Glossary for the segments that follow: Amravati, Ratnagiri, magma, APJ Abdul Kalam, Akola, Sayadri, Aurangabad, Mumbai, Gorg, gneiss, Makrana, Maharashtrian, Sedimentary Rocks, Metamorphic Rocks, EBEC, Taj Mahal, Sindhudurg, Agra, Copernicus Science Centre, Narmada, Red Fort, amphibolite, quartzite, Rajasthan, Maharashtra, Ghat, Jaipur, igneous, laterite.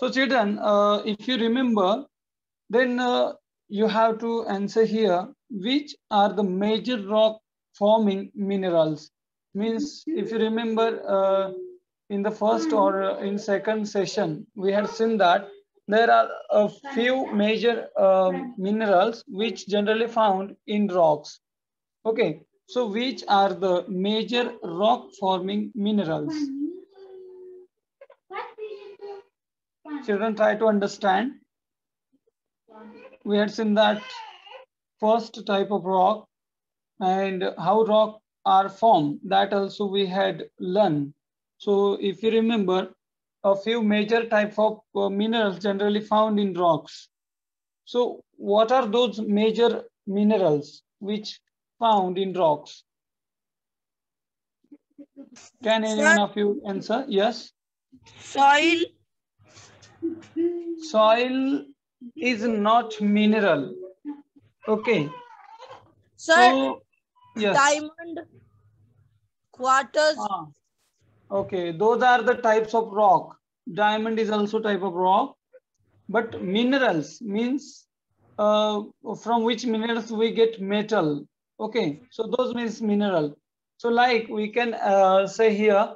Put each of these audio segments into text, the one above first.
So children, if you remember, then you have to answer here, which are the major rock forming minerals? Means if you remember in the first or in second session, we had seen that there are a few major minerals which generally found in rocks. Okay, so which are the major rock forming minerals? Children, try to understand. We had seen that first type of rock and how rock are formed, that also we had learned. So if you remember, a few major type of minerals generally found in rocks. So what are those major minerals which found in rocks? Can anyone of you answer? Yes. Soil. Soil is not mineral. Okay. Sir, so, yes. Diamond, quartz. Ah, okay, those are the types of rock. Diamond is also type of rock. But minerals means from which minerals we get metal. Okay, so those means mineral. So like we can say here,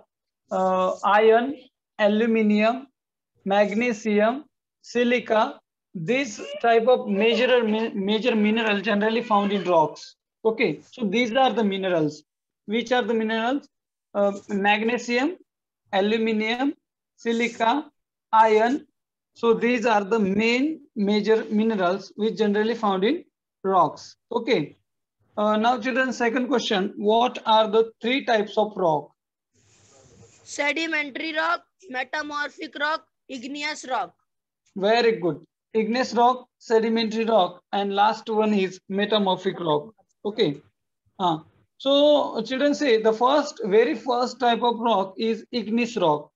iron, aluminium, magnesium, silica, this type of major mineral generally found in rocks. Okay, so these are the minerals. Which are the minerals? Magnesium, aluminium, silica, iron. So these are the main major minerals which generally found in rocks. Okay, now children, second question. What are the three types of rock? Sedimentary rock, metamorphic rock, igneous rock. Very good. Igneous rock, sedimentary rock, and last one is metamorphic rock. Okay. So children, say the very first type of rock is igneous rock.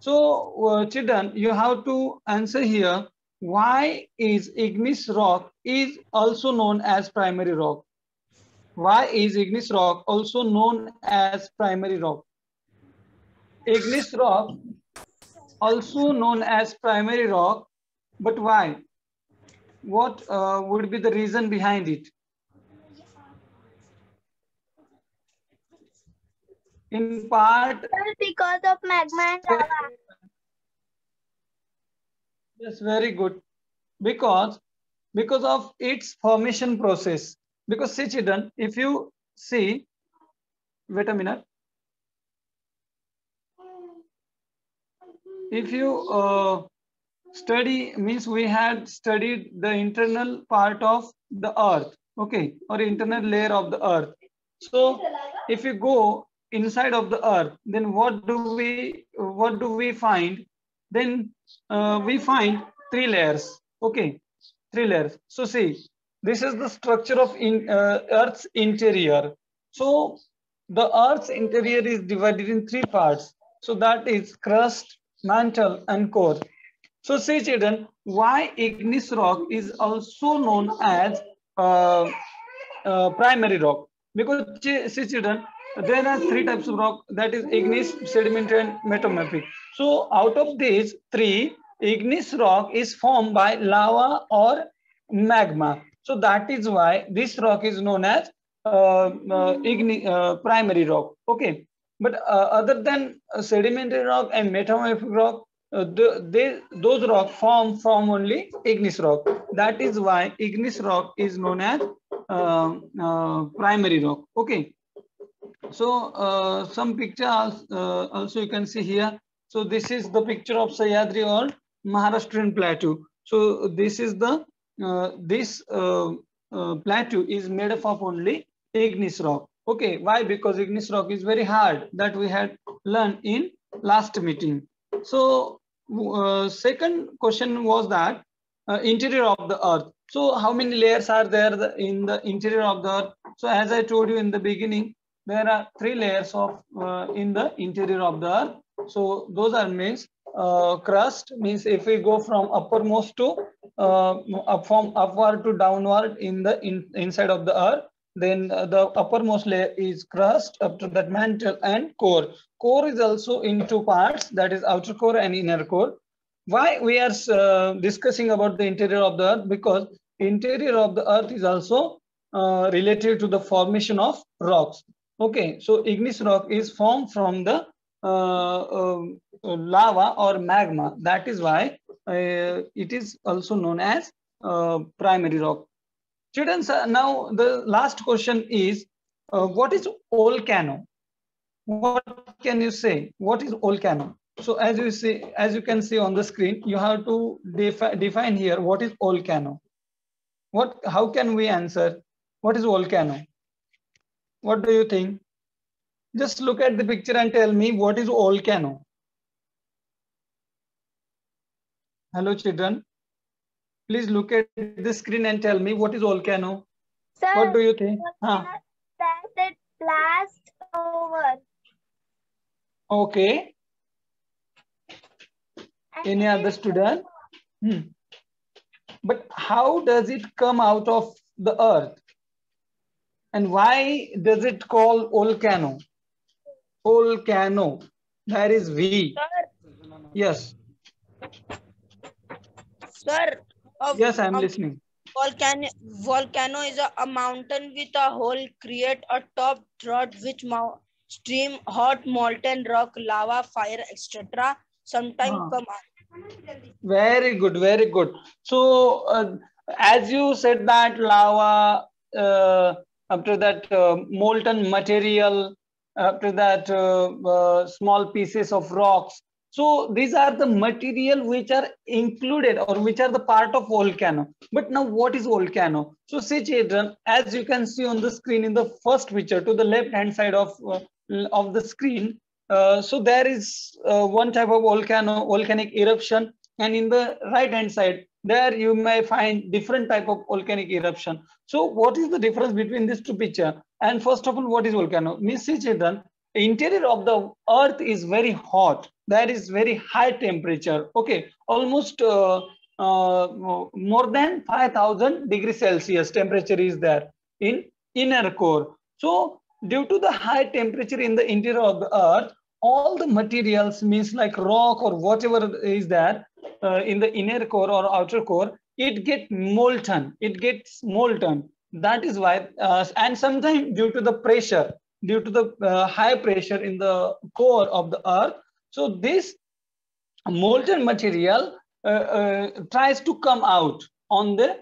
So children, you have to answer here, why is igneous rock is also known as primary rock? Why is igneous rock also known as primary rock? Igneous rock also known as primary rock, but why? What would be the reason behind it? In part, because of magma and lava. Yes, very good. Because of its formation process. Because see children, if you see, wait a minute. If you study, means we had studied the internal part of the earth, okay, or internal layer of the earth. So if you go inside of the earth, then what do we find? Then we find three layers, okay, three layers. So see, this is the structure of earth's interior. So the earth's interior is divided in three parts. So that is crust, mantle and core. So see children, why igneous rock is also known as primary rock? Because see children, there are three types of rock, that is igneous, sedimentary and metamorphic. So out of these three, igneous rock is formed by lava or magma. So that is why this rock is known as primary rock. Okay. But other than sedimentary rock and metamorphic rock, those rock form from only igneous rock. That is why igneous rock is known as primary rock. Okay. So some picture also you can see here. So this is the picture of Sayadri or Maharashtrian plateau. So this is the this plateau is made up of only igneous rock. Okay, why? Because igneous rock is very hard, that we had learned in last meeting. So second question was that interior of the earth. So how many layers are there in the interior of the earth? So as I told you in the beginning, there are three layers of in the interior of the earth. So those are means crust, means if we go from uppermost to upward to downward in the inside of the earth. Then the uppermost layer is crust, up to that mantle and core. Core is also in two parts, that is outer core and inner core. Why we are discussing about the interior of the earth? Because interior of the earth is also related to the formation of rocks. Okay, so igneous rock is formed from the lava or magma. That is why it is also known as primary rock. Students, now the last question is, what is volcano? What can you say? What is volcano? So as you see, as you can see on the screen, you have to define here what is volcano. What? How can we answer? What is volcano? What do you think? Just look at the picture and tell me what is volcano. Hello, children. Please look at the screen and tell me what is volcano. Sir, what do you think? That it blasts over. Okay. Any other student? But how does it come out of the earth? And why does it call volcano? Volcano. That is V. Sir. Yes. Sir. Yes, I am listening. Volcano is a mountain with a hole create a top throat which stream hot molten rock, lava, fire, etc. sometime come out. Very good, very good. So as you said that lava, after that molten material, after that small pieces of rocks. So these are the material which are included or which are the part of volcano. But now what is volcano? So see children, as you can see on the screen in the first picture to the left hand side of the screen. So there is one type of volcano, volcanic eruption, and in the right hand side there you may find different type of volcanic eruption. So what is the difference between these two picture? And first of all, what is volcano? Means children, interior of the earth is very hot. There is very high temperature. Okay, almost more than 5000 degrees Celsius temperature is there in inner core. So due to the high temperature in the interior of the earth, all the materials means like rock or whatever is there in the inner core or outer core, it gets molten. It gets molten. That is why, and sometimes due to the pressure, due to the high pressure in the core of the earth, so this molten material tries to come out on the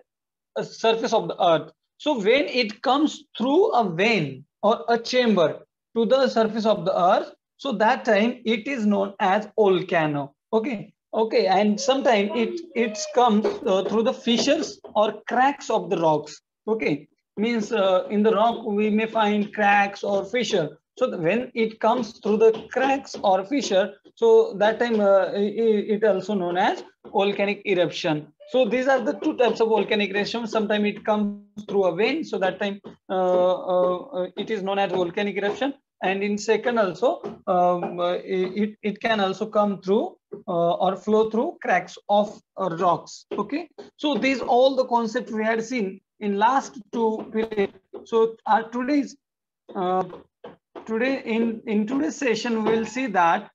surface of the earth. So when it comes through a vein or a chamber to the surface of the earth, so that time it is known as volcano. Okay, okay, and sometimes it comes through the fissures or cracks of the rocks. Okay, means in the rock we may find cracks or fissure. So when it comes through the cracks or fissure, so that time it also known as volcanic eruption. So these are the two types of volcanic eruption. Sometimes it comes through a vein, so that time it is known as volcanic eruption. And in second also, it can also come through or flow through cracks of rocks. Okay. So these all the concepts we had seen in last two periods. So our today in today's session we will see that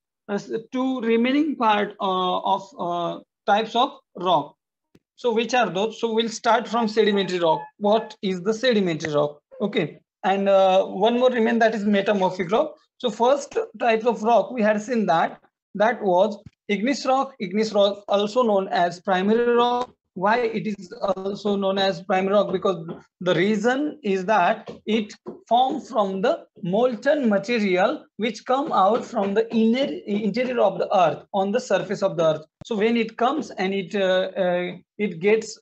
two remaining part of types of rock. So which are those? So we'll start from sedimentary rock. What is the sedimentary rock? Okay, and one more remain, that is metamorphic rock. So first types of rock we had seen that was igneous rock. Igneous rock also known as primary rock. Why it is also known as primary rock? Because the reason is that it formed from the molten material which come out from the interior of the earth on the surface of the earth. So when it comes and it gets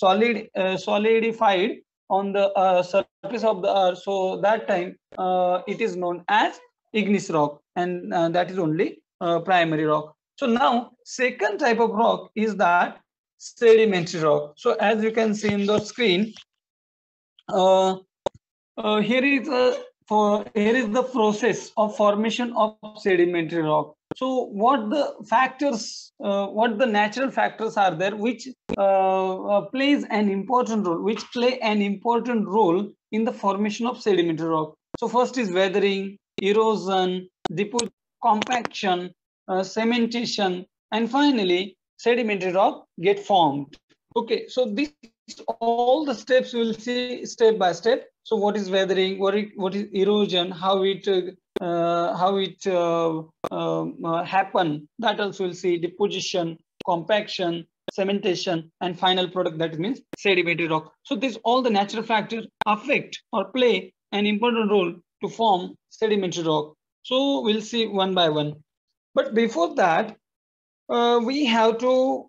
solidified on the surface of the earth, so that time it is known as igneous rock, and that is only primary rock. So now second type of rock is that sedimentary rock. So as you can see in the screen, here is the process of formation of sedimentary rock. So what the factors, what the natural factors are there which play an important role in the formation of sedimentary rock. So first is weathering, erosion, deposition, compaction, cementation, and finally sedimentary rock get formed. Okay, so this all the steps we will see step by step. So what is weathering, what is erosion, how it happen, that also we'll see. Deposition, compaction, cementation, and final product, that means sedimentary rock. So these all the natural factors affect or play an important role to form sedimentary rock. So we'll see one by one. But before that, we have to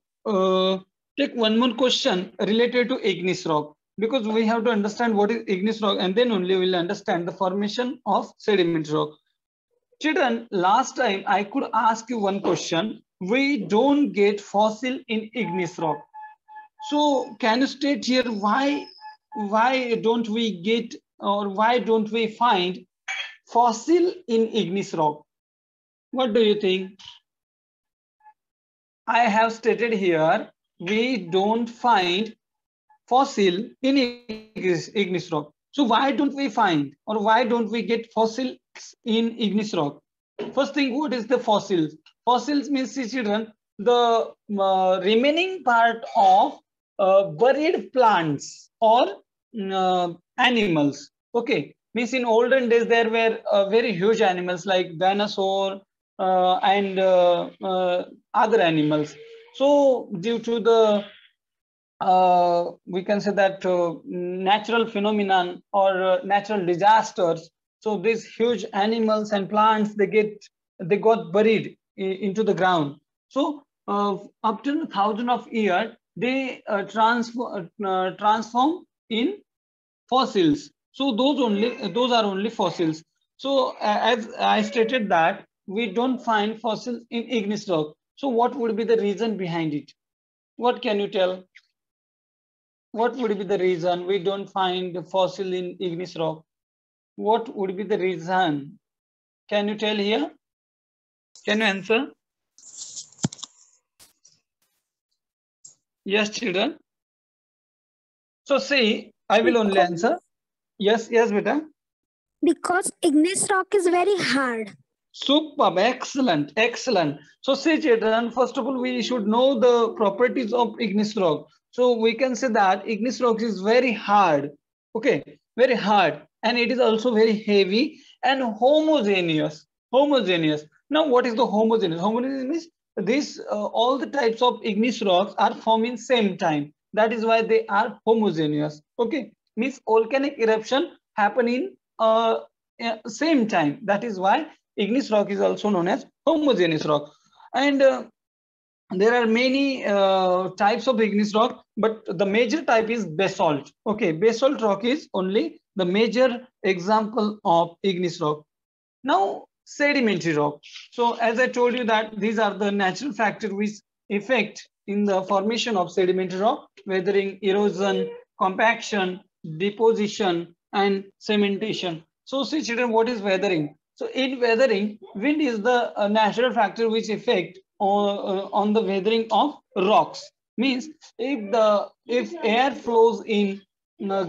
take one more question related to igneous rock, because we have to understand what is igneous rock, and then only we'll understand the formation of sedimentary rock. Children, last time I could ask you one question. We don't get fossil in igneous rock. So can you state here why don't we get, or why don't we find fossil in igneous rock? What do you think? I have stated here, we don't find fossil in igneous rock. So why don't we find, or why don't we get fossils in igneous rock? First thing, what is the fossil? Fossils means, children, the remaining part of buried plants or animals. Okay, means in olden days there were very huge animals like dinosaur and other animals. So due to the we can say that natural phenomenon or natural disasters, so these huge animals and plants, they got buried into the ground. So up to thousands of years, they transform in fossils. So those are only fossils. So as I stated that we don't find fossils in igneous rock. So what would be the reason behind it? What can you tell? What would be the reason we don't find fossil in igneous rock? What would be the reason? Can you tell here? Can you answer? Yes, children. So see, I will only answer. Yes, beta. Because igneous rock is very hard. Superb, excellent, excellent. So see, children, first of all, we should know the properties of igneous rock. So we can say that igneous rock is very hard. Okay, very hard. And it is also very heavy and homogeneous. Homogeneous. Now, what is the homogeneous? Homogeneous means this, all the types of igneous rocks are formed in same time. That is why they are homogeneous. Okay, means volcanic eruption happen in same time. That is why igneous rock is also known as homogeneous rock. And there are many types of igneous rock, but the major type is basalt. Okay, basalt rock is only the major example of igneous rock. Now, sedimentary rock. So as I told you that these are the natural factors which affect in the formation of sedimentary rock, weathering, erosion, compaction, deposition, and cementation. So see, children, what is weathering? So in weathering, wind is the natural factor which affect on the weathering of rocks. Means if air flows in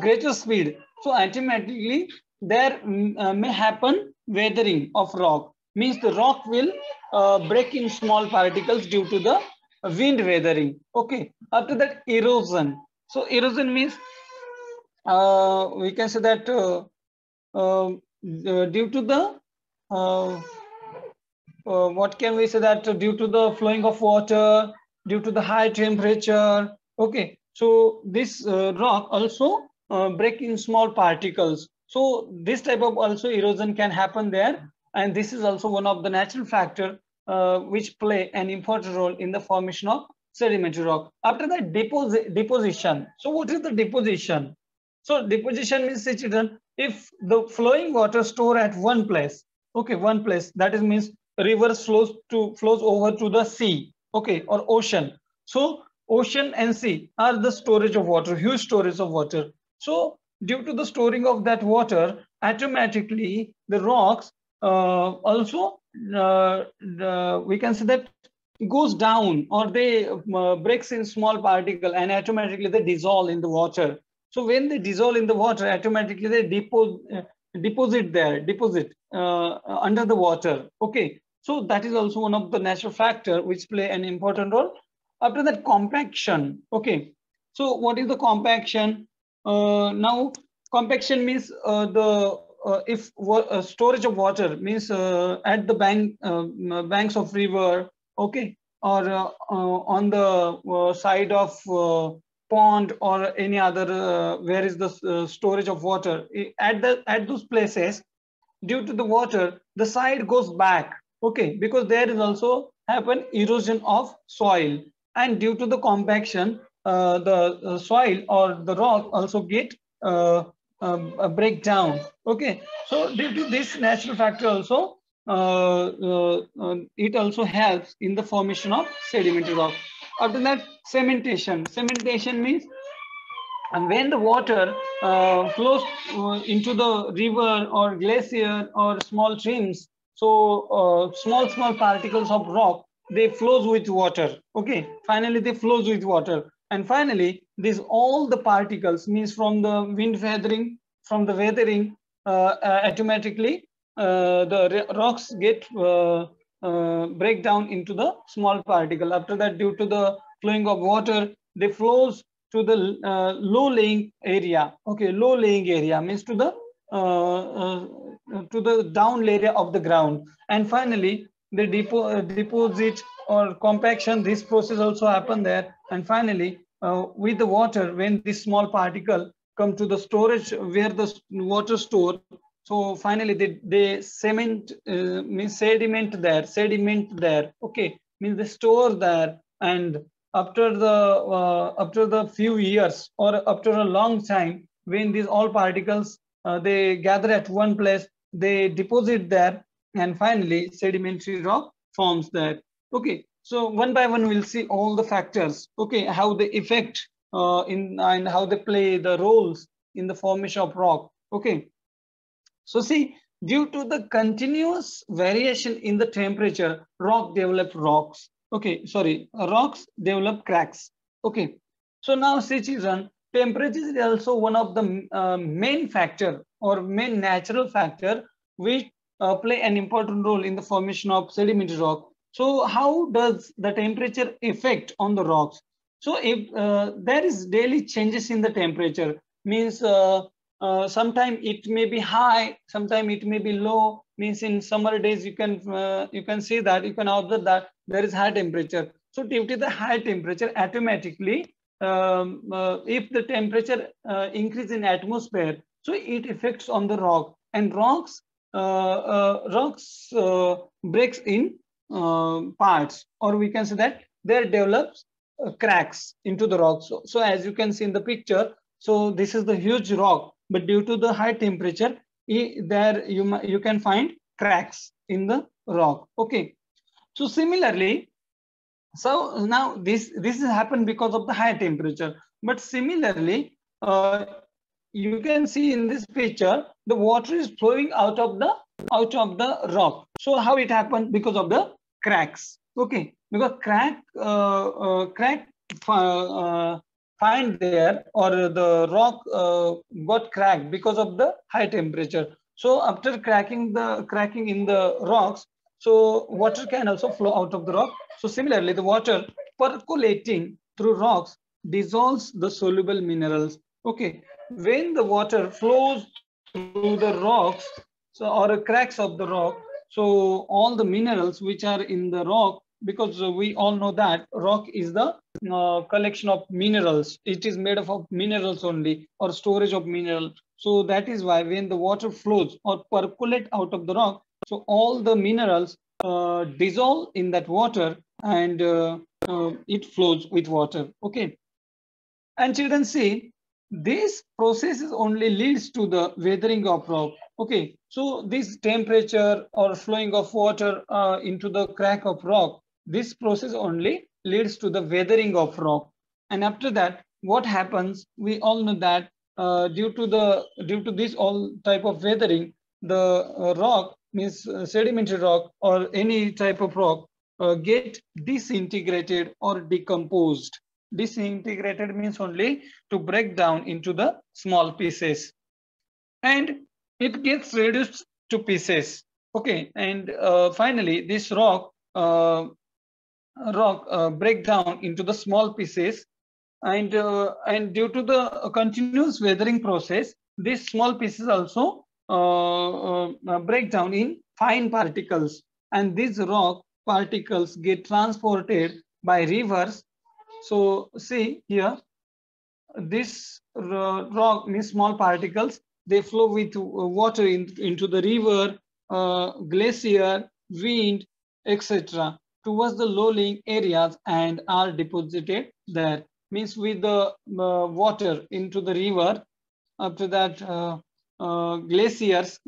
greater speed, so automatically there may happen weathering of rock. Means the rock will break in small particles due to the wind weathering. Okay, after that, erosion. So erosion means we can say that due to the what can we say that due to the flowing of water, due to the high temperature. Okay, so this rock also break in small particles. So this type of also erosion can happen there, and this is also one of the natural factor which play an important role in the formation of sedimentary rock. After that, deposition. So what is the deposition? So deposition means, children, if the flowing water store at one place, okay, one place, that is means river flows over to the sea, okay, or ocean. So ocean and sea are the storage of water, huge storage of water. So due to the storing of that water, automatically the rocks also, we can say that goes down, or they breaks in small particles, and automatically they dissolve in the water. So when they dissolve in the water, automatically they deposit under the water. Okay, so that is also one of the natural factor which play an important role After that, compaction. Okay, so what is the compaction? Now, compaction means if storage of water means at the banks of river, okay, or on the side of pond or any other where is the storage of water, at those places, due to the water, the side goes back, okay, because there is also happen erosion of soil, and due to the compaction, the soil or the rock also get break down, okay. So due to this natural factor also, it also helps in the formation of sedimentary rock. After that, cementation. Cementation means when the water flows into the river or glacier or small streams, so small particles of rock, they flows with water. Okay, finally they flows with water, and finally these all the particles means from the wind weathering, from the weathering, automatically the rocks get break down into the small particle. After that, due to the flowing of water, they flows to the low laying area. Okay, low laying area means to the down layer of the ground, and finally the deposit or compaction. This process also happen there, and finally with the water, when this small particle come to the storage where the water store. So finally, they cement means sediment there. Okay, means they store there, and after the few years or after a long time, when these all particles they gather at one place, they deposit there, and finally sedimentary rock forms there. Okay, so one by one we'll see all the factors. Okay, how they affect and how they play the roles in the formation of rock. Okay. So see, due to the continuous variation in the temperature, rocks develop cracks. Okay, so now see children, temperature is also one of the main factor or main natural factor which play an important role in the formation of sedimentary rock. So how does the temperature affect on the rocks? So if there is daily changes in the temperature, means sometime it may be high, sometime it may be low. Means in summer days you can see that, you can observe that there is high temperature. So due to the high temperature, automatically if the temperature increase in atmosphere, so it affects on the rock, and rocks breaks in parts, or we can say that there develops cracks into the rocks. So as you can see in the picture, so this is the huge rock, but due to the high temperature, there you can find cracks in the rock. Okay, so similarly, so now this has happened because of the high temperature. But similarly, you can see in this picture the water is flowing out of the rock. So how it happened? Because of the cracks. Okay, because crack there, or the rock got cracked because of the high temperature. So after cracking in the rocks, so water can also flow out of the rock. So similarly, the water percolating through rocks dissolves the soluble minerals. Okay, when the water flows through the rocks, so or cracks of the rock, so all the minerals which are in the rock, because we all know that rock is the collection of minerals. It is made up of minerals only, or storage of mineral. So that is why when the water flows or percolate out of the rock, so all the minerals dissolve in that water, and it flows with water. Okay, and children, see, this process only leads to the weathering of rock. Okay, so this temperature or flowing of water into the crack of rock, this process only leads to the weathering of rock. And after that, what happens? We all know that due to this all type of weathering, the rock means sedimentary rock or any type of rock get disintegrated or decomposed. Disintegrated means only to break down into the small pieces, and it gets reduced to pieces. Okay, and finally this rock rock break down into the small pieces, and due to the continuous weathering process, these small pieces also break down in fine particles, and these rock particles get transported by rivers. So see here, this rock, these small particles, they flow with water into the river, glacier, wind, etc. towards the low-lying areas and are deposited there. Means with the water into the river, after that glaciers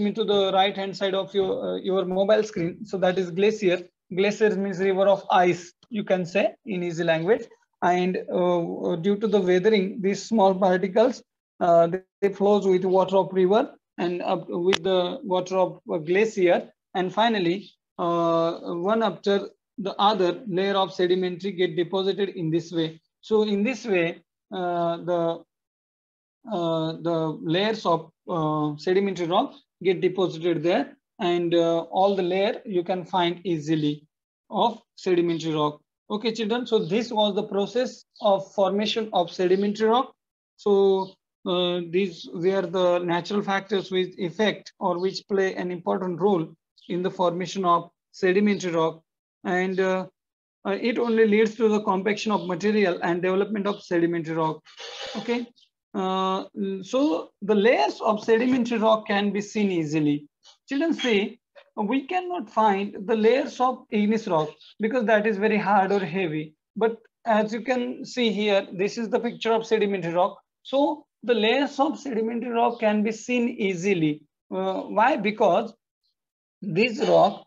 mean to the right hand side of your mobile screen, so that is glacier. Glaciers means river of ice, you can say in easy language. And due to the weathering, these small particles, they flows with water of river and with the water of glacier, and finally one after the other layer of sedimentary get deposited in this way. So in this way, the layers of sedimentary rock get deposited there, and all the layer you can find easily of sedimentary rock. Okay children, so this was the process of formation of sedimentary rock. So these were the natural factors which affect or which play an important role in the formation of sedimentary rock, and it only leads to the compaction of material and development of sedimentary rock. Okay. So the layers of sedimentary rock can be seen easily. Children, see, we cannot find the layers of igneous rock because that is very hard or heavy. But as you can see here, this is the picture of sedimentary rock. So the layers of sedimentary rock can be seen easily. Why? Because this rock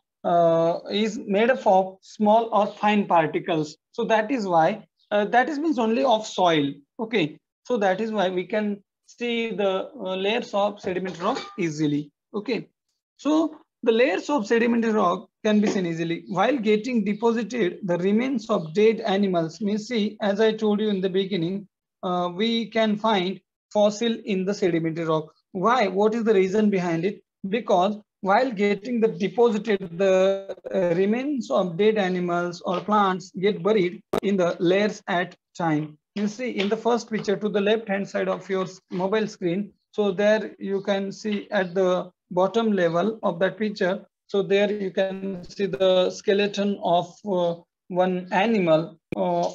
is made up of small or fine particles. So that is why, that is means only of soil. Okay. So that is why we can see the layers of sedimentary rock easily. Okay. So the layers of sedimentary rock can be seen easily. While getting deposited, the remains of dead animals, means see, as I told you in the beginning, we can find fossil in the sedimentary rock. Why? What is the reason behind it? Because while getting the deposited, the remains of dead animals or plants get buried in the layers at time. You see in the first picture to the left hand side of your mobile screen. So there you can see at the bottom level of that picture. So there you can see the skeleton of one animal.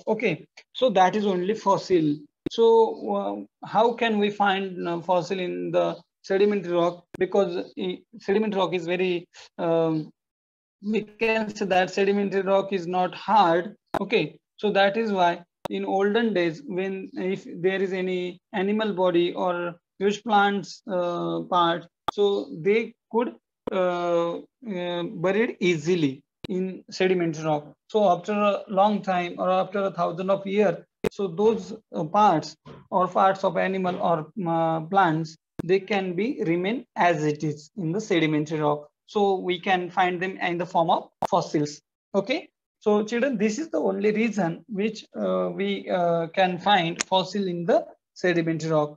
Okay, so that is only fossil. So how can we find fossil in the sedimentary rock? Because sedimentary rock is very, we can say that sedimentary rock is not hard. Okay, so that is why in olden days, when if there is any animal body or huge plants part, so they could buried easily in sedimentary rock. So after a long time or after 1,000 years, so those parts or parts of animal or plants, they can be remain as it is in the sedimentary rock. So we can find them in the form of fossils. Okay. So children, this is the only reason which we can find fossil in the sedimentary rock.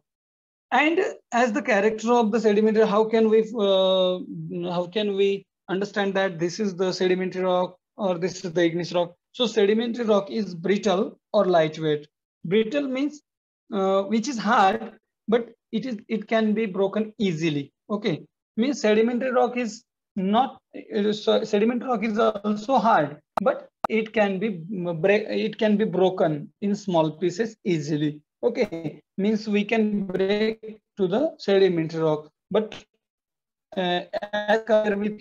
And as the character of the sedimentary, how can we understand that this is the sedimentary rock or this is the igneous rock? So sedimentary rock is brittle or lightweight. Brittle means which is hard, but it can be broken easily. Okay, means sedimentary rock is not sedimentary rock is also hard, but it can be broken in small pieces easily. Okay, means we can break to the sedimentary rock, but as compared with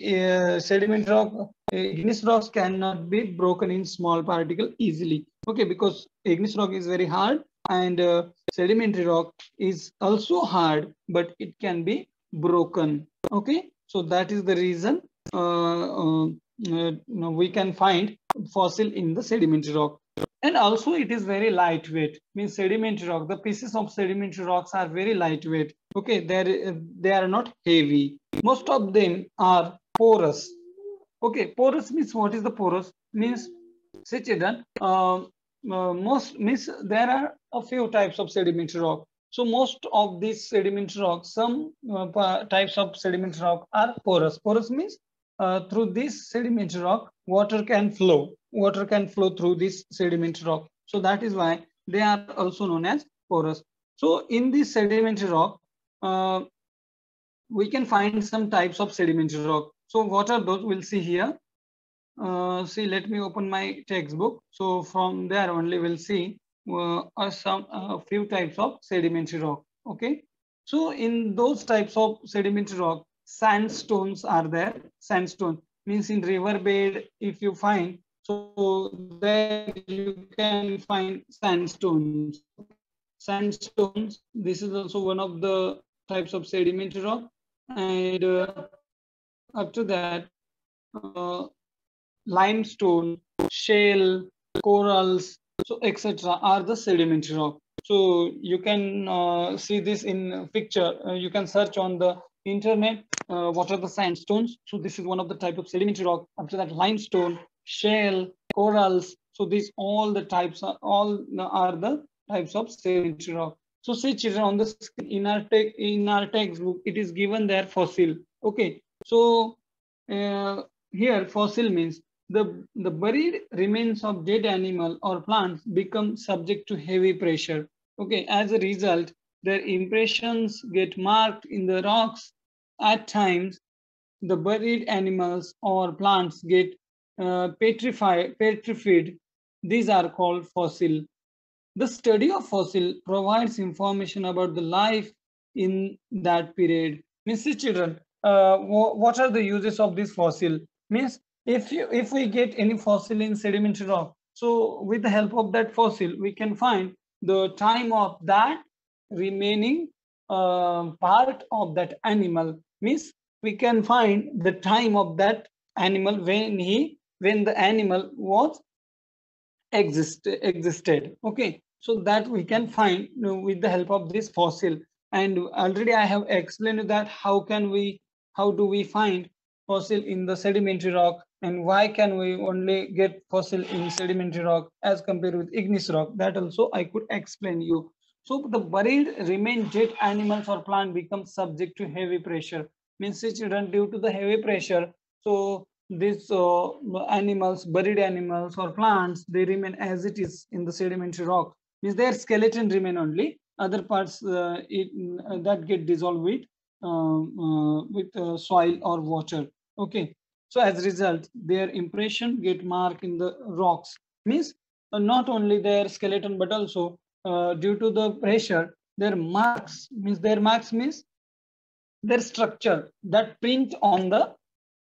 sedimentary rock, igneous rocks cannot be broken in small particle easily. Okay, because igneous rock is very hard and sedimentary rock is also hard, but it can be broken. Okay, so that is the reason we can find fossil in the sedimentary rock. And also it is very lightweight, means sedimentary rock, the pieces of sedimentary rocks are very lightweight. Okay, they are not heavy. Most of them are porous. Okay, porous means, what is the porous? Means, see children, there are a few types of sedimentary rock. So most of these sedimentary rocks, some types of sedimentary rock are porous. Porous means through this sedimentary rock, water can flow. water can flow through this sedimentary rock. So that is why they are also known as porous. So in this sedimentary rock, we can find some types of sedimentary rock. So what are those? We'll see here. See, let me open my textbook. So from there only we'll see a few types of sedimentary rock. Okay. So in those types of sedimentary rock, sandstones are there. Sandstone means in river bed, if you find, so there you can find sandstones. Sandstones, this is also one of the types of sedimentary rock. And up to that, limestone, shale, corals, so etc. are the sedimentary rock. So you can see this in picture. You can search on the internet, what are the sandstones. So this is one of the type of sedimentary rock. After that, limestone, shale, corals. So these all the types are, all are the types of sedimentary rock. So see children, on the screen, in our textbook, it is given there fossil. Okay, so here fossil means the buried remains of dead animal or plants become subject to heavy pressure. Okay, as a result, their impressions get marked in the rocks. At times, the buried animals or plants get petrified. These are called fossil. The study of fossil provides information about the life in that period. Means, children, what are the uses of this fossil? Means, if we get any fossil in sedimentary rock, so with the help of that fossil, we can find the time of that remaining part of that animal. Means we can find the time of that animal when the animal was existed. Okay, so that we can find with the help of this fossil. And already I have explained that how do we find fossil in the sedimentary rock and why can we only get fossil in sedimentary rock as compared with igneous rock. That also I could explain you. So the buried remain dead animals or plant become subject to heavy pressure. Means children, due to the heavy pressure, so these animals, buried animals or plants, they remain as it is in the sedimentary rock. Means their skeleton remain only. Other parts that get dissolved with soil or water. Okay. So as a result, their impression get marked in the rocks. Means not only their skeleton but also due to the pressure, their marks means their structure that print on the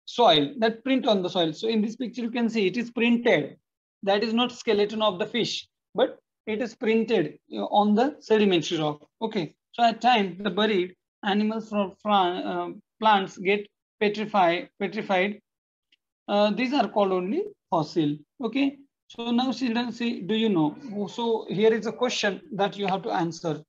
soil, So in this picture you can see it is printed. That is not skeleton of the fish, but it is printed on the sedimentary rock. Okay, so at times the buried animals from plants get petrified. These are called only fossil. Okay. So now children, see, do you know? So here is a question that you have to answer.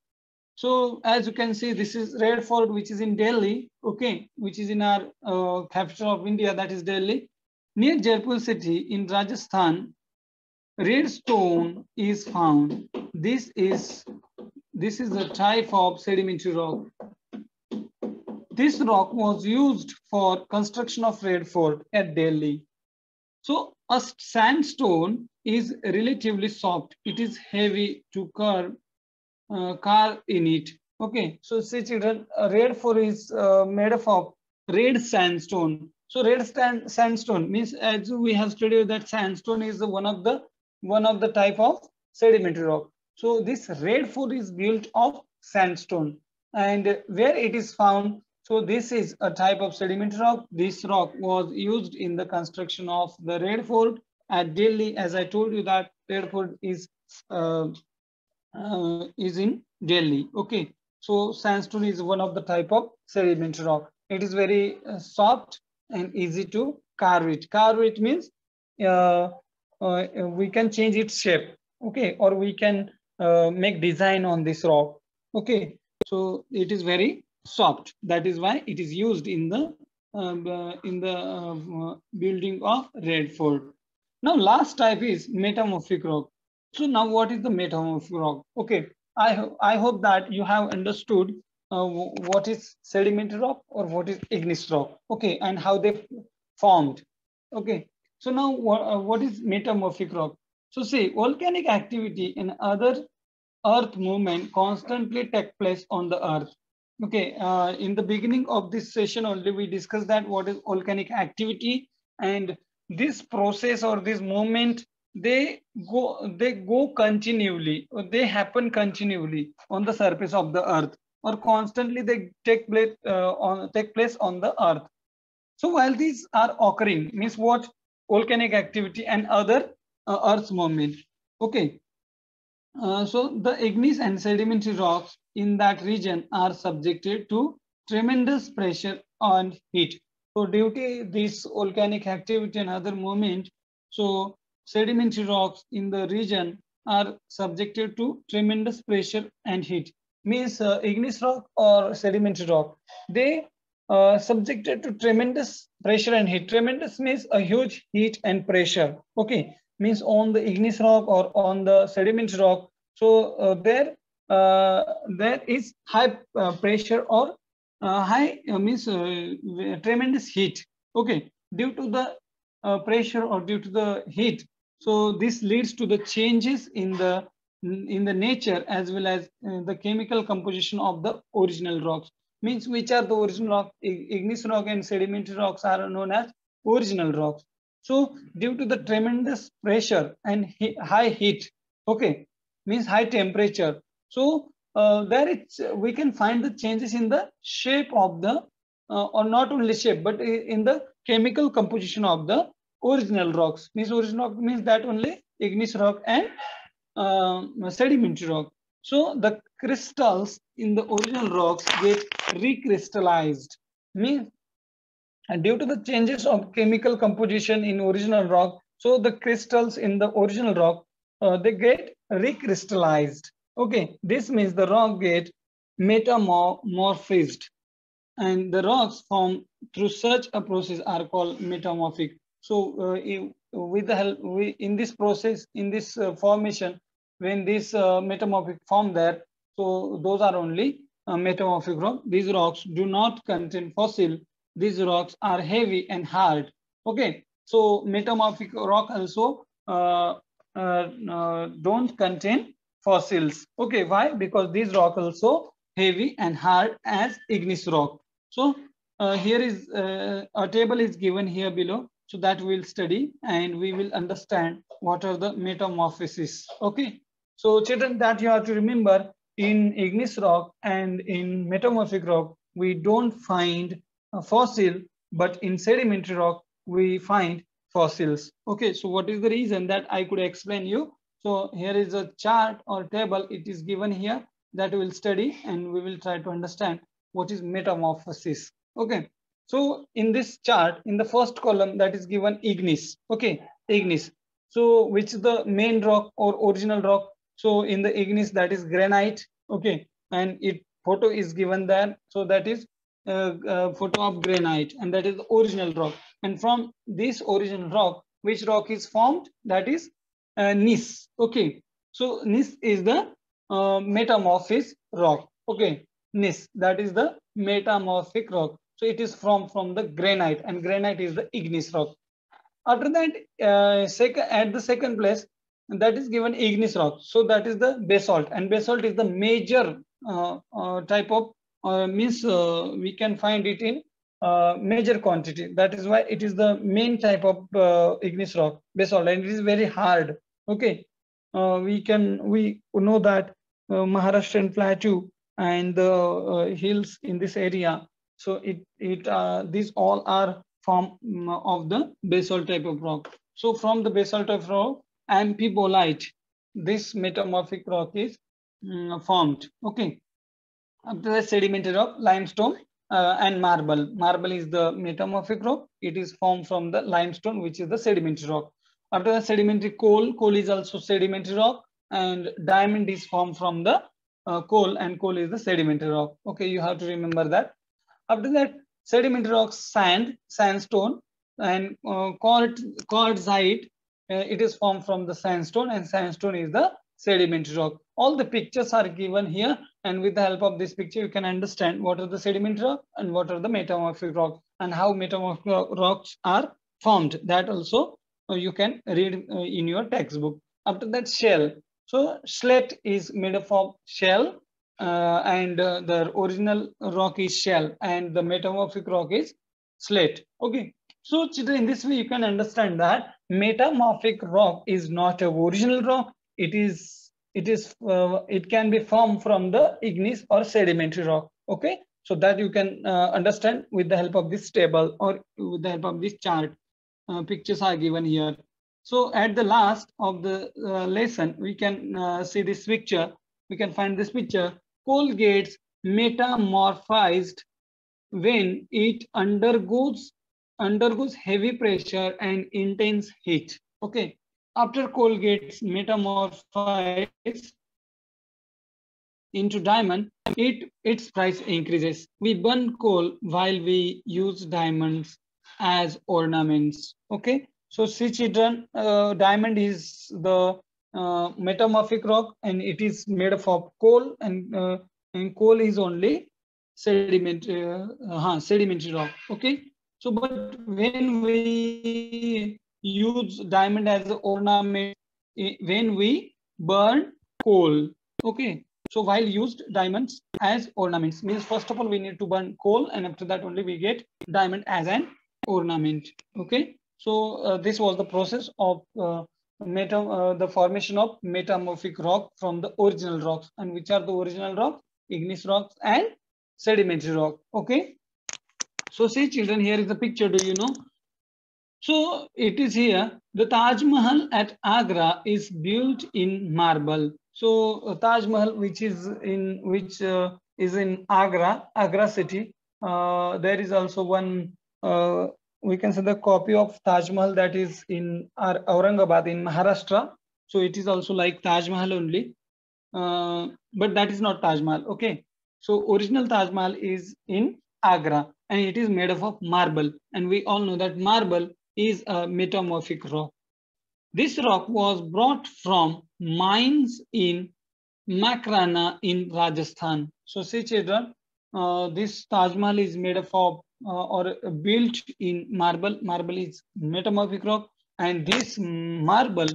So as you can see, this is Red Fort, which is in Delhi, okay, which is in our capital of India, that is Delhi. Near Jaipur city in Rajasthan, red stone is found. This is a type of sedimentary rock. This rock was used for construction of Red Fort at Delhi. So a sandstone is relatively soft. It is heavy to carve in it. Okay, so see children, Red Fort is made up of red sandstone. So red sandstone means, as we have studied, that sandstone is one of the type of sedimentary rock. So this Red Fort is built of sandstone, and where it is found. So this is a type of sedimentary rock. This rock was used in the construction of the Red Fort at Delhi. As I told you that Red Fort is in Delhi. Okay, so sandstone is one of the type of sedimentary rock. It is very soft and easy to carve it. Carve it means we can change its shape. Okay, or we can make design on this rock. Okay, so it is very soft. That is why it is used in the building of Red Fort. Now last type is metamorphic rock. So now what is the metamorphic rock? Okay, I hope that you have understood what is sedimentary rock or what is igneous rock. Okay, and how they formed. Okay, So now what is metamorphic rock? So see, volcanic activity and other earth movement constantly take place on the earth. Okay, in the beginning of this session already we discussed that what is volcanic activity, and this process or this movement, they go continually, or they happen continually on the surface of the earth, or constantly they take place on the earth. So while these are occurring, means what? Volcanic activity and other earth's movement. Okay. So the igneous and sedimentary rocks in that region are subjected to tremendous pressure and heat. So due to this volcanic activity and other movement, so sedimentary rocks in the region are subjected to tremendous pressure and heat. Means igneous rock or sedimentary rock, they subjected to tremendous pressure and heat. Tremendous means a huge heat and pressure. Okay. Means on the igneous rock or on the sedimentary rock, so there is high pressure or tremendous heat. Okay, due to the pressure or due to the heat, so this leads to the changes in the nature as well as the chemical composition of the original rocks. Means which are the original rock? Igneous rock and sedimentary rocks are known as original rocks. So due to the tremendous pressure and high heat, okay, means high temperature. So there it's, we can find the changes in the shape of the, or not only shape, but in the chemical composition of the original rocks. Means original rock means that only igneous rock and sedimentary rock. So the crystals in the original rocks get recrystallized. Means, and due to the changes of chemical composition in original rock, so the crystals in the original rock, they get recrystallized. Okay, this means the rock get metamorphized, and the rocks formed through such a process are called metamorphic. So in this formation, when this metamorphic form there, so those are only metamorphic rock. These rocks do not contain fossil. These rocks are heavy and hard. Okay, so metamorphic rock also don't contain fossils. Okay, why? Because these rocks also heavy and hard as igneous rock. So here is a table is given here below, so that we will study and we will understand what are the metamorphoses. Okay, so children, that you have to remember, in igneous rock and in metamorphic rock we don't find a fossil, but in sedimentary rock we find fossils. Okay, so what is the reason that I could explain you? So here is a chart or table, it is given here, that we will study and we will try to understand what is metamorphosis. Okay, so in this chart, in the first column, that is given igneous. Okay, igneous, so which is the main rock or original rock. So in the igneous, that is granite. Okay, and it photo is given there, so that is photo of granite, and that is the original rock. And from this original rock, which rock is formed? That is gneiss. Okay, so gneiss is the metamorphic rock. Okay, gneiss, that is the metamorphic rock. So it is from the granite, and granite is the igneous rock. After that, at the second place, that is given igneous rock. So that is the basalt, and basalt is the major type of we can find it in major quantity. That is why it is the main type of igneous rock, basalt, and it is very hard. Okay, we know that Maharashtrian plateau and the hills in this area. So these all are form of the basalt type of rock. So from the basalt type of rock, amphibolite, this metamorphic rock is formed. Okay. After the sedimentary rock, limestone and marble. Marble is the metamorphic rock. It is formed from the limestone, which is the sedimentary rock. After the sedimentary, coal. Coal is also sedimentary rock, and diamond is formed from the coal, and coal is the sedimentary rock. Okay, you have to remember that. After that, sedimentary rock, sand, sandstone, and quartzite. It is formed from the sandstone, and sandstone is the sedimentary rock. All the pictures are given here, and with the help of this picture, you can understand what are the sedimentary rock and what are the metamorphic rock, and how metamorphic rocks are formed. That also you can read in your textbook. After that, shell. So slate is made up of shell, and the original rock is shell, and the metamorphic rock is slate. Okay. So children, in this way you can understand that metamorphic rock is not a original rock. It can be formed from the igneous or sedimentary rock. Okay. So that you can understand with the help of this table or with the help of this chart. Pictures are given here. So at the last of the lesson, we can see this picture. We can find this picture. Coal gets metamorphized when it undergoes heavy pressure and intense heat. Okay. After coal gets metamorphized into diamond, its price increases. We burn coal while we use diamonds as ornaments. Okay. So see children, diamond is the metamorphic rock, and it is made up of coal, and coal is only sedimentary rock. Okay. So but when we use diamond as an ornament, when we burn coal, okay. So while used diamonds as ornaments, means first of all we need to burn coal, and after that only we get diamond as an ornament. Okay. So this was the process of the formation of metamorphic rock from the original rocks. And which are the original rocks? Igneous rocks and sedimentary rock. Okay. So see children, here is the picture. Do you know? So it is here. The Taj Mahal at Agra is built in marble. So Taj Mahal, which is in Agra city, there is also one, we can say, the copy of Taj Mahal that is in Aurangabad in Maharashtra. So it is also like Taj Mahal only, but that is not Taj Mahal. Okay. So original Taj Mahal is in Agra, and it is made up of marble, and we all know that marble is a metamorphic rock. This rock was brought from mines in Makrana in Rajasthan. So see children, this Taj Mahal is made up of or built in marble. Marble is metamorphic rock, and this marble,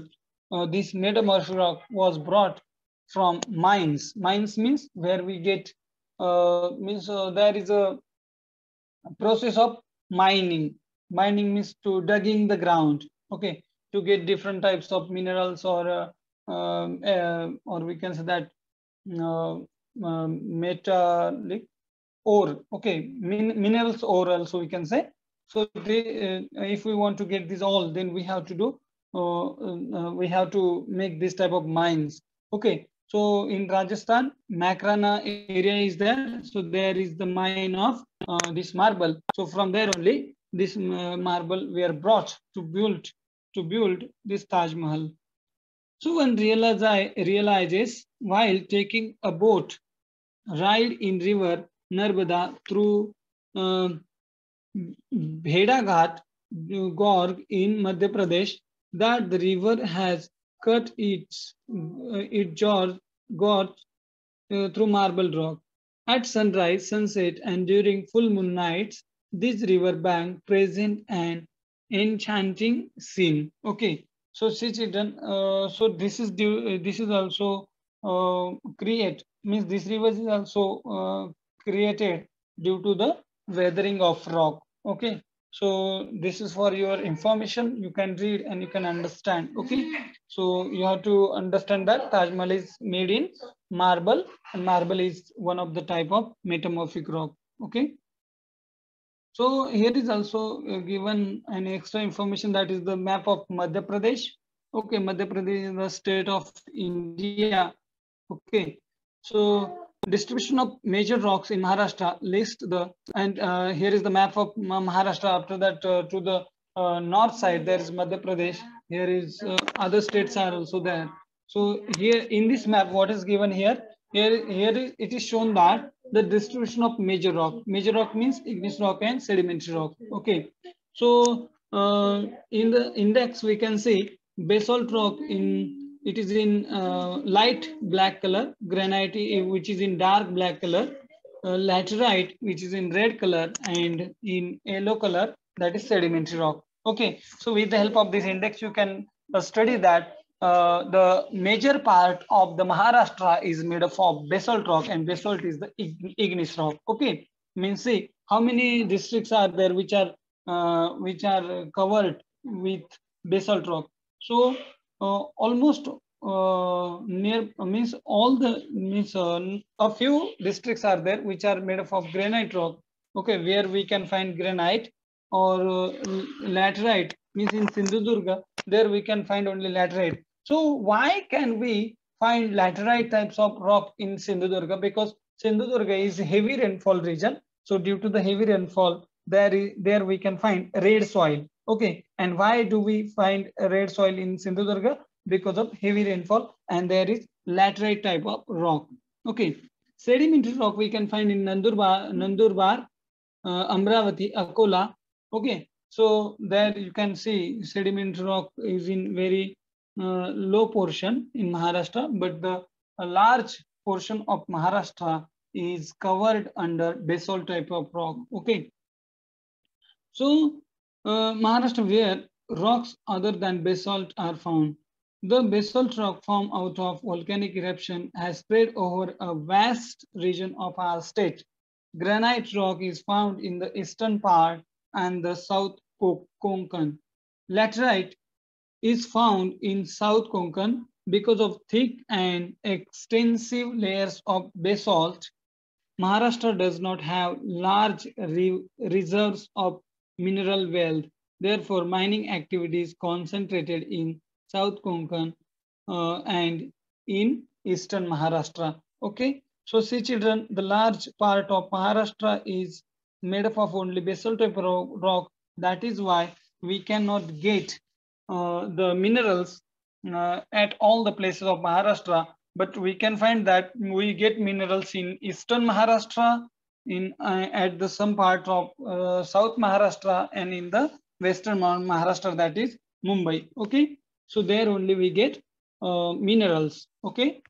this metamorphic rock was brought from mines. Mines means where we get, there is a process of mining. Mining means to digging the ground. Okay. To get different types of minerals, or we can say that metallic ore. Okay, minerals ore also we can say. So if we want to get this all, then we have to do, we have to make this type of mines. Okay, so in Rajasthan, Makrana area is there. So there is the mine of this marble. So from there only this marble we are brought to build this Taj Mahal. So one realizes while taking a boat ride in river Narmada through Ghat, Gorg in Madhya Pradesh, that the river has cut its gorge through marble rock. At sunrise, sunset, and during full moon nights, this river bank present an enchanting scene. Okay. So see children, so this is also this river is also created due to the weathering of rock. Okay. So this is for your information. You can read and you can understand. Okay. So you have to understand that Taj Mahal is made in marble, and marble is one of the type of metamorphic rock. Okay. So here is also given an extra information, that is the map of Madhya Pradesh. Okay, Madhya Pradesh is the state of India. Okay, so distribution of major rocks in Maharashtra and here is the map of Maharashtra. After that, to the north side, there is Madhya Pradesh. Here is other states are also there. So here in this map, what is given here? Here it is shown that the distribution of major rock. Major rock means igneous rock and sedimentary rock. Okay. So in the index, we can see basalt rock is in light black color, granite which is in dark black color, laterite which is in red color, and in yellow color, that is sedimentary rock. Okay, so with the help of this index, you can study that the major part of the Maharashtra is made up of basalt rock, and basalt is the igneous rock. Okay, means see how many districts are there which are covered with basalt rock. So almost near means all the means a few districts are there which are made up of granite rock. Okay, where we can find granite or laterite. Means in Sindhudurg, there we can find only laterite. So why can we find laterite types of rock in Sindhudurg? Because Sindhudurg is heavy rainfall region. So due to the heavy rainfall, there we can find red soil. Okay, and why do we find red soil in Sindhudurg? Because of heavy rainfall, and there is laterite type of rock. Okay, sedimentary rock we can find in Nandurbar, Amravati, Akola. Okay, so there you can see sedimentary rock is in very low portion in Maharashtra, but the large portion of Maharashtra is covered under basalt type of rock. Okay, so Maharashtra where rocks other than basalt are found. The basalt rock formed out of volcanic eruption has spread over a vast region of our state. Granite rock is found in the eastern part and the south Konkan. Laterite is found in south Konkan because of thick and extensive layers of basalt. Maharashtra does not have large reserves of mineral wealth. Therefore, mining activity is concentrated in South Konkan and in Eastern Maharashtra. Okay, so see children, the large part of Maharashtra is made up of only basalt type rock. That is why we cannot get the minerals at all the places of Maharashtra, but we can find that we get minerals in Eastern Maharashtra, in at the some part of South Maharashtra, and in the Western Maharashtra, that is Mumbai. Okay. So there only we get minerals, okay?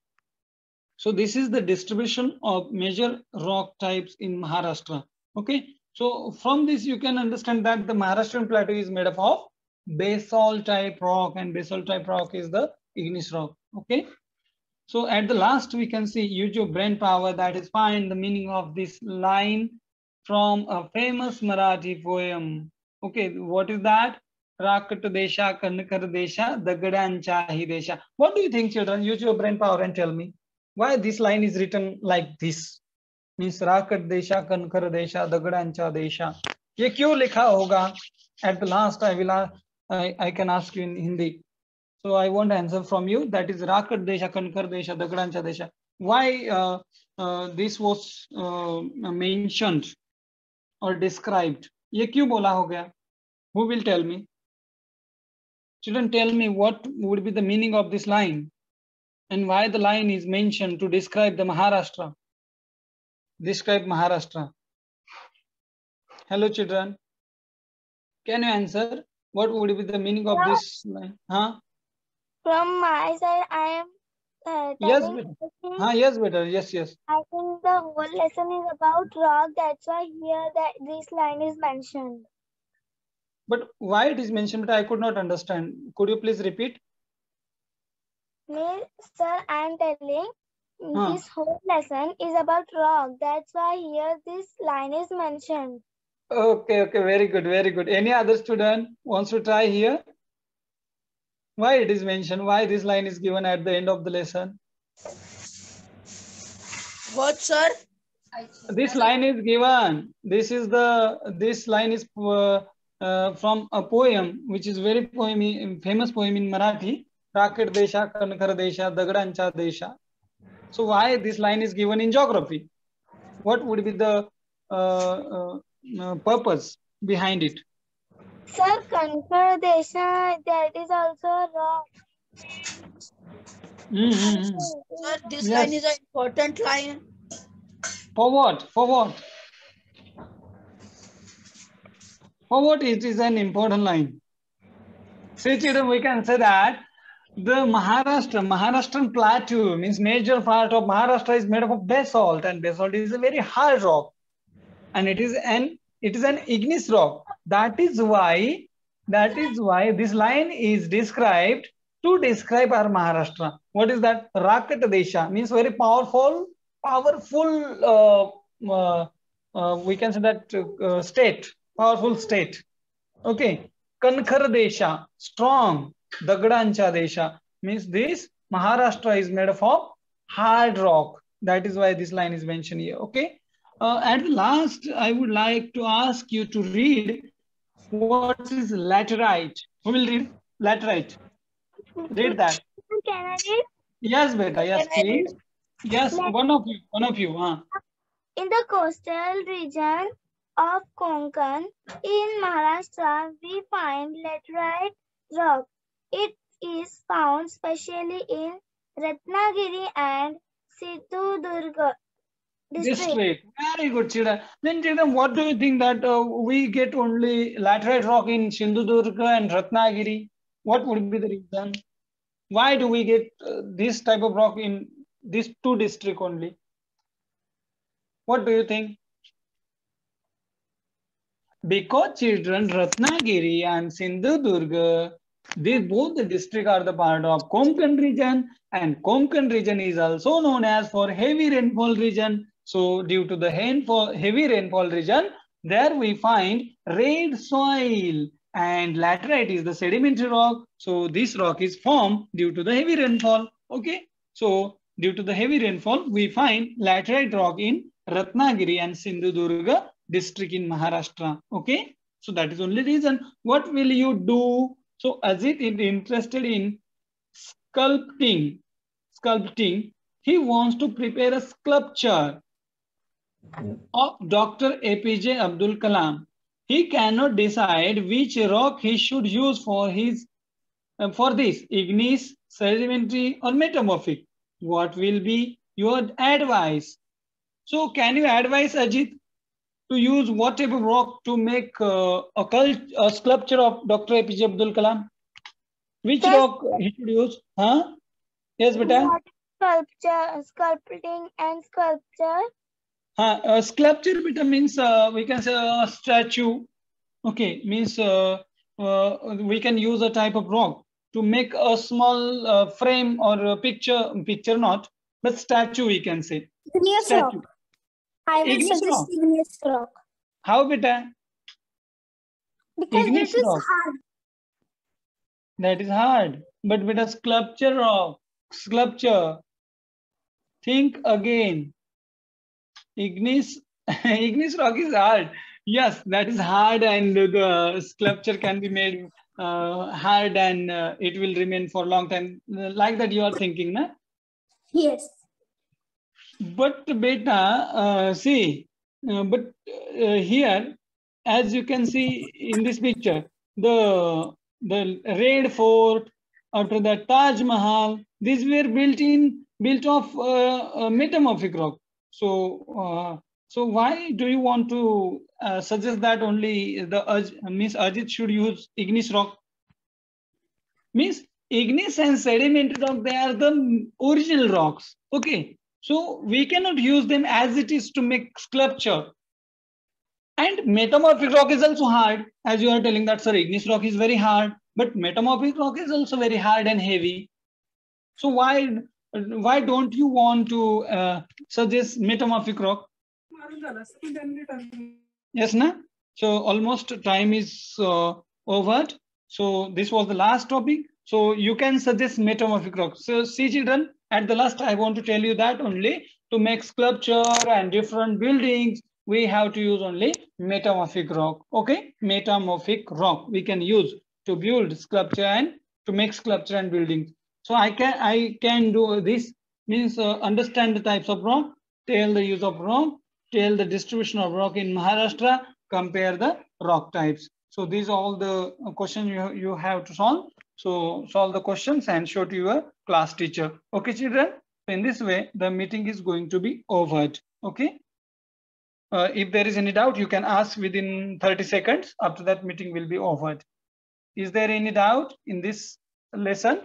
So this is the distribution of major rock types in Maharashtra, okay? So from this, you can understand that the Maharashtrian plateau is made up of basalt type rock, and basalt type rock is the igneous rock, okay? So at the last, we can see use your brain power, that is find the meaning of this line from a famous Marathi poem. Okay, what is that? Rakat Desha, Karnakar Desha, Dagadancha Hi Desha. What do you think, children? Use your brain power and tell me why this line is written like this. Means Rakat Desha, Karnakar Desha, Dagadancha Desha. Ye kyun likha hoga? At the last, I can ask you in Hindi. So I want answer from you. That is Rakat Desha, Karnakar Desha, Dagadancha Desha. Why this was mentioned or described? Ye kyun bola ho gaya? Who will tell me? Children, tell me what would be the meaning of this line and why the line is mentioned to describe the Maharashtra. Describe Maharashtra. Hello, children. Can you answer? What would be the meaning of this line? Huh? From my side, I am yes, better. Yes, better. Yes, yes. I think the whole lesson is about rock. That's why here that this line is mentioned. But why it is mentioned, I could not understand. Could you please repeat? Sir, I am telling this whole lesson is about rock. That's why here this line is mentioned. Okay, okay. Very good, very good. Any other student wants to try here? Why it is mentioned? Why this line is given at the end of the lesson? What, sir? This line is given. This line is... from a poem which is very famous poem in Marathi, Rakat Desha, Karnakar Desha, Dagadancha Desha. So why this line is given in geography? What would be the purpose behind it? Sir, Karnakar Desha, that is also a rock. Sir, this line is an important line. For what? For what? For what it is an important line? See, children, we can say that the Maharashtrian plateau means major part of Maharashtra is made up of basalt, and basalt is a very hard rock, and it is an igneous rock. That is why That is why this line is described to describe our Maharashtra. What is that? Rakat Desha means very powerful, we can say that state, powerful state. Okay. Kankar Desha, strong. Dagdancha Desha means this Maharashtra is made up of hard rock. That is why this line is mentioned here. Okay. At last, I would like to ask you to read what is laterite. Who will read laterite? Read that. Can I read? Yes, beta. Yes, please. Yes, one of you. One of you. In the coastal region of Konkan in Maharashtra, we find laterite rock. It is found specially in Ratnagiri and Sindhudurg district. Very good, children. Then, children, what do you think that we get only laterite rock in Sindhudurg and Ratnagiri? What would be the reason? Why do we get this type of rock in these two districts only? What do you think? Because, children, Ratnagiri and Sindhudurg, these both the districts are the part of Konkan region, and Konkan region is also known as for heavy rainfall region. So due to the heavy rainfall region, there we find red soil, and laterite is the sedimentary rock. So this rock is formed due to the heavy rainfall. Okay. So due to the heavy rainfall, we find laterite rock in Ratnagiri and Sindhudurg district in Maharashtra. Okay. So that is only reason. What will you do? So Ajit is interested in sculpting. He wants to prepare a sculpture of Dr. APJ Abdul Kalam. He cannot decide which rock he should use for his for this, igneous, sedimentary, or metamorphic. What will be your advice? So can you advise Ajit to use what type of rock to make a sculpture of Dr. APJ Abdul Kalam? Which rock he should use? Yes, beta. Sculpting and sculpture. Sculpture, beta, means we can say a statue. Okay, means we can use a type of rock to make a small frame or a picture. Picture not, but statue we can say. Igneous rock. I will suggest igneous rock. How, beta? Because it is hard. That is hard. But beta, sculpture rock. Sculpture. Think again. Igneous rock is hard. Yes, that is hard, and the sculpture can be made hard, and it will remain for a long time. Like that you are thinking, na? Yes. But beta, here, as you can see in this picture, the Red Fort, after that Taj Mahal, these were built of metamorphic rock. So, why do you want to suggest that only the means Ajit should use igneous rock? Means igneous and sedimentary rock, they are the original rocks. Okay. So we cannot use them as it is to make sculpture. And metamorphic rock is also hard. As you are telling that, sir, igneous rock is very hard, but metamorphic rock is also very hard and heavy. So why don't you want to suggest metamorphic rock? Yes, na? So almost time is over. So this was the last topic. So you can suggest metamorphic rock. So see, children, at the last, I want to tell you that only to make sculpture and different buildings, we have to use only metamorphic rock. Okay, metamorphic rock we can use to build sculpture and to make sculpture and buildings. So I can do this means understand the types of rock, tell the use of rock, tell the distribution of rock in Maharashtra, compare the rock types. So these are all the questions you have to solve. So solve the questions and show to your class teacher. Okay, children. In this way, the meeting is going to be over. Okay. If there is any doubt, you can ask within 30 seconds. After that, meeting will be over. Is there any doubt in this lesson?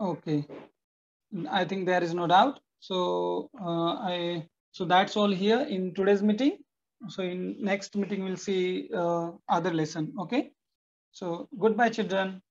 Okay. I think there is no doubt. So that's all here in today's meeting. So in next meeting, we'll see other lesson. Okay. So goodbye, children.